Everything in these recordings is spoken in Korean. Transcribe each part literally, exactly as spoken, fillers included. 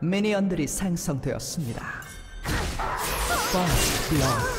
미니언들이 생성되었습니다. 퍼스트 블러드.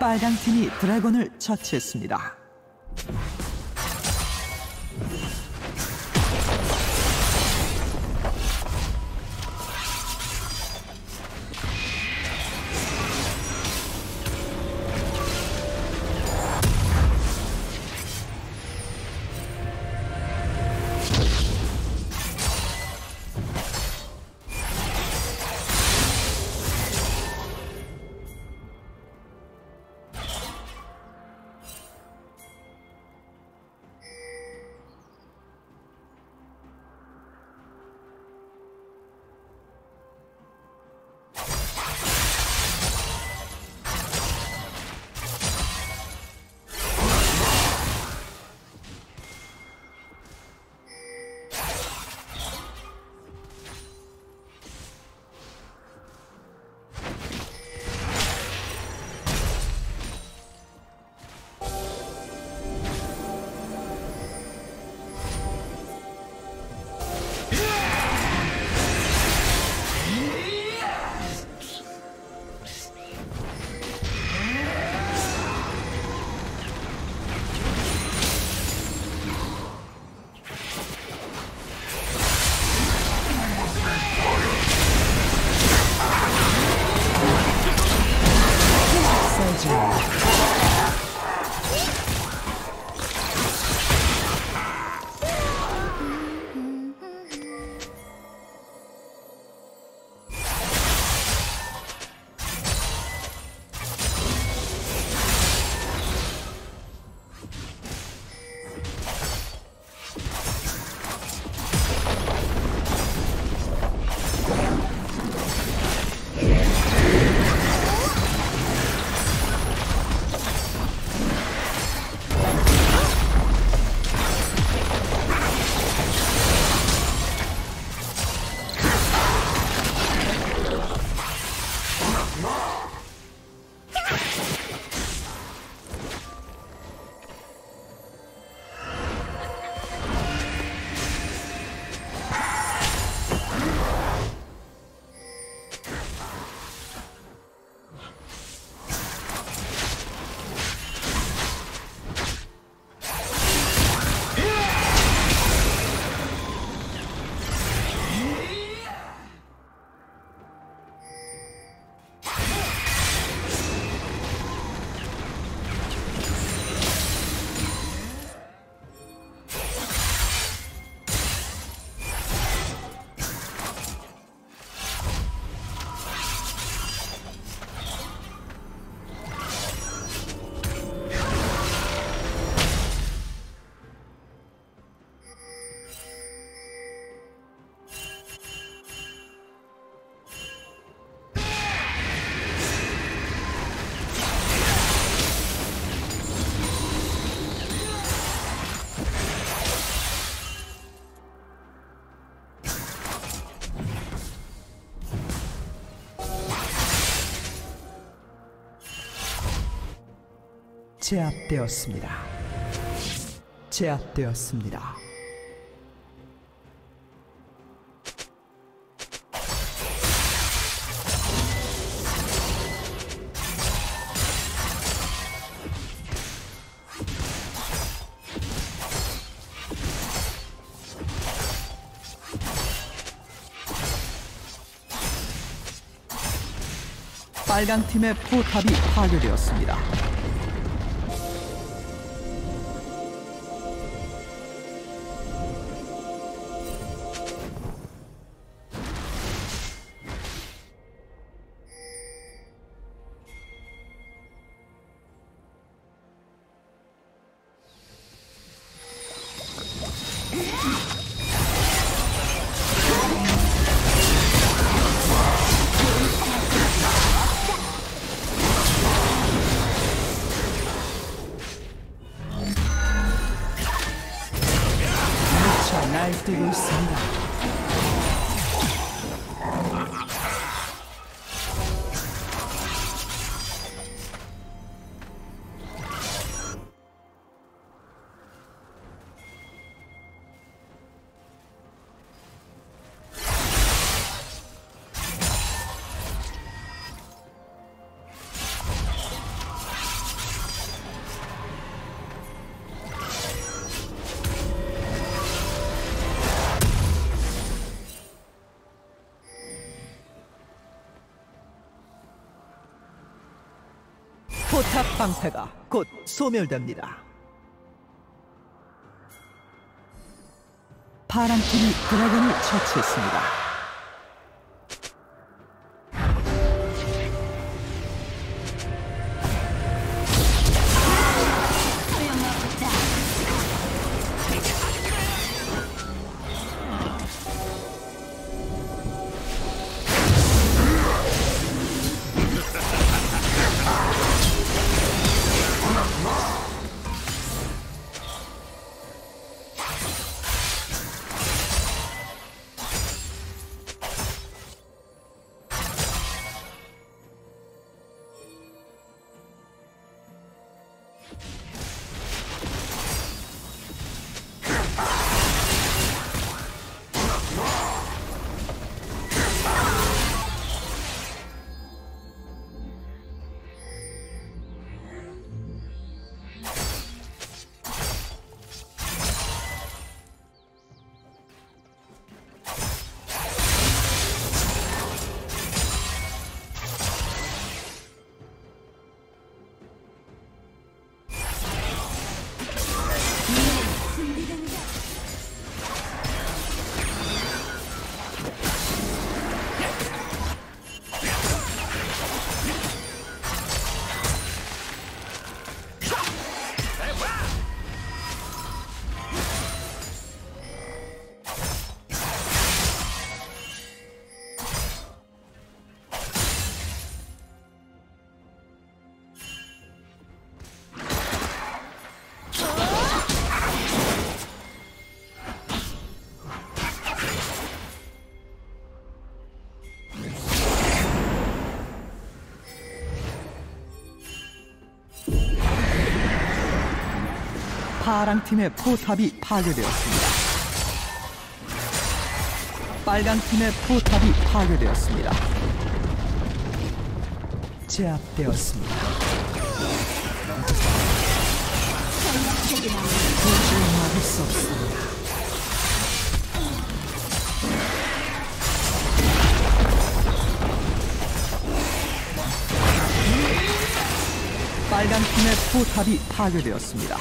빨강팀이 드래곤을 처치했습니다. 제압되었습니다. 제압되었습니다. 빨강 팀의 포탑이 파괴되었습니다. 날뛰고 있습니다. 포탑 방패가 곧 소멸됩니다. 파란 팀이 드래곤을 처치했습니다. 파랑팀의 포탑이 파괴되었습니다. 빨강팀의 포탑이 파괴되었습니다. 제압되었습니다. 도저히 막을 수 없습니다. 빨강팀의 포탑이 파괴되었습니다.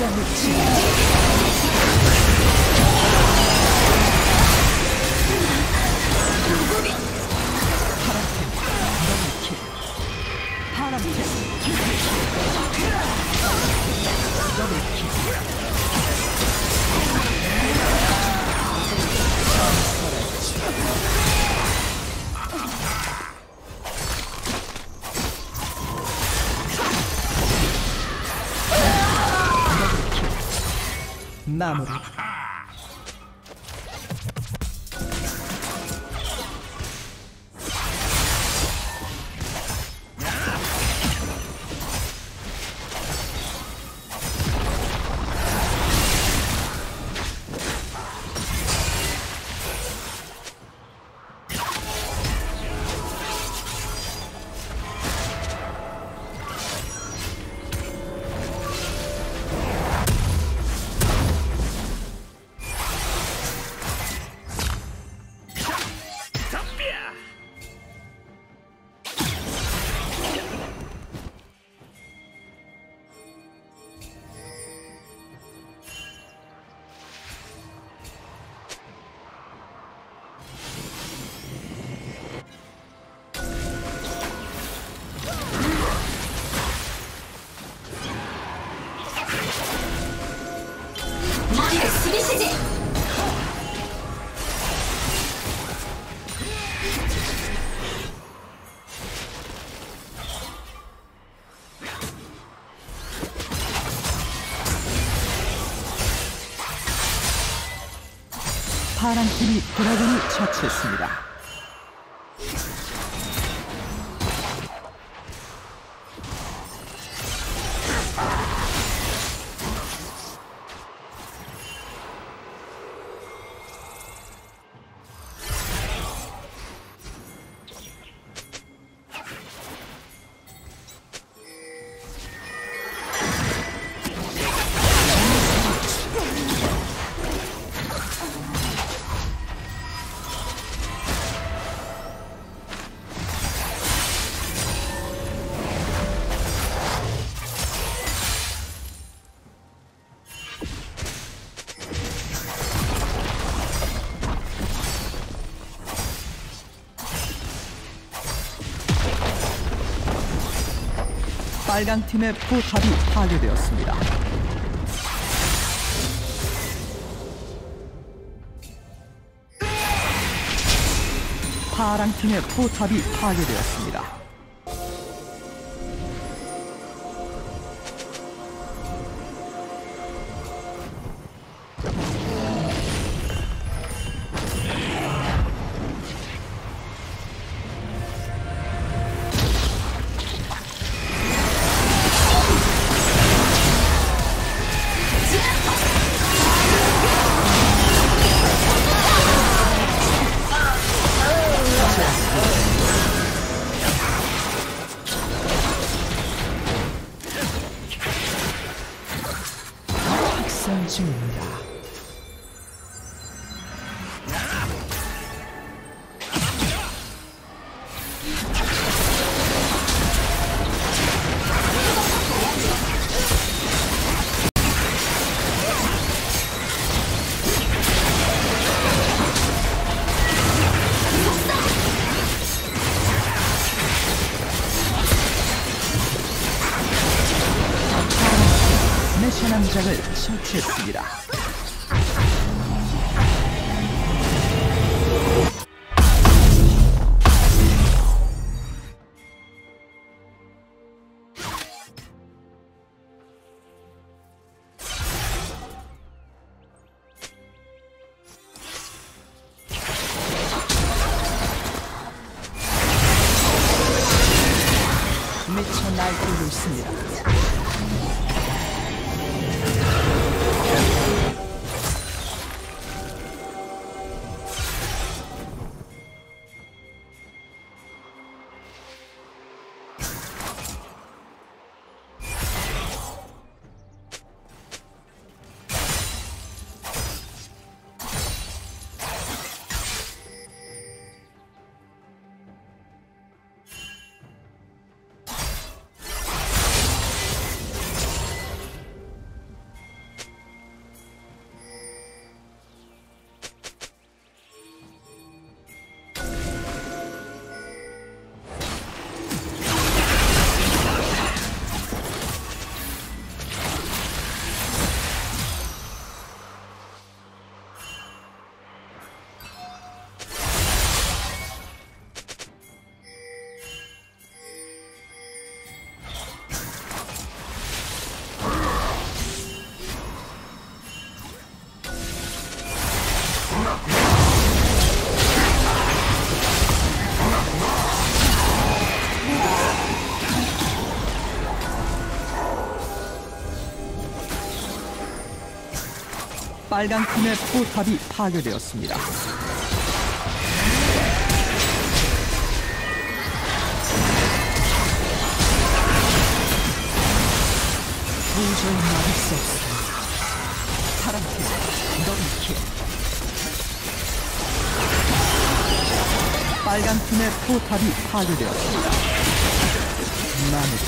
결정을 지어 바람이 바람이 마무리. 파란팀이 드래곤을 처치했습니다. 빨강 팀의 포탑이 파괴되었습니다. 파랑 팀의 포탑이 파괴되었습니다. 처치했습니다. 미쳐 날뛰고 있습니다. 빨간 팀의 포탑이 파괴되었습니다. 도저히 막을 수 없어. 파란팀, 더블킬. 빨간 팀의 포탑이 파괴되었습니다. 마무리.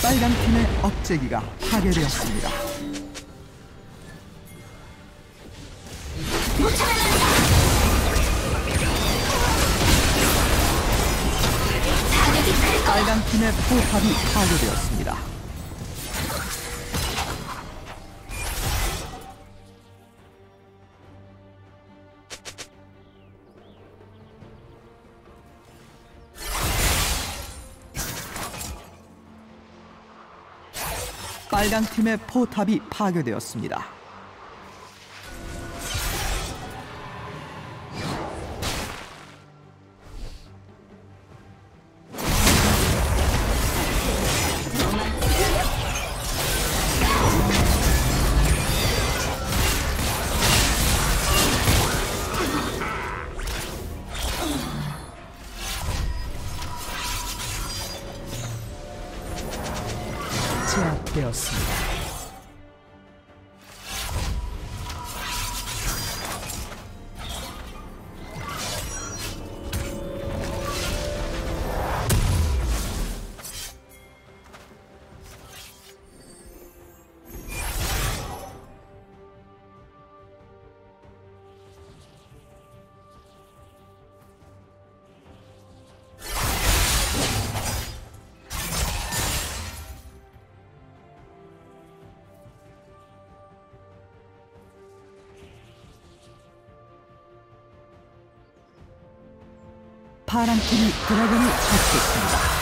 빨간 팀의 억제기가 파괴되었습니다. 빨간 팀의 포탑이 파괴되었습니다. 빨간 팀의 포탑이 파괴되었습니다. 제압되었습니다. 파란팀이 드래곤을 처치했습니다.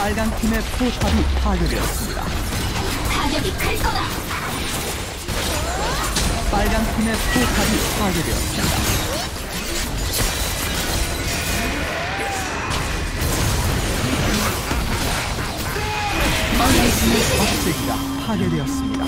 빨간 팀의 포탑이 파괴되었습니다. 타격이 클 거다. 빨간 팀의 포탑이 파괴되었습니다. 빨간 팀의 억제기가 파괴되었습니다.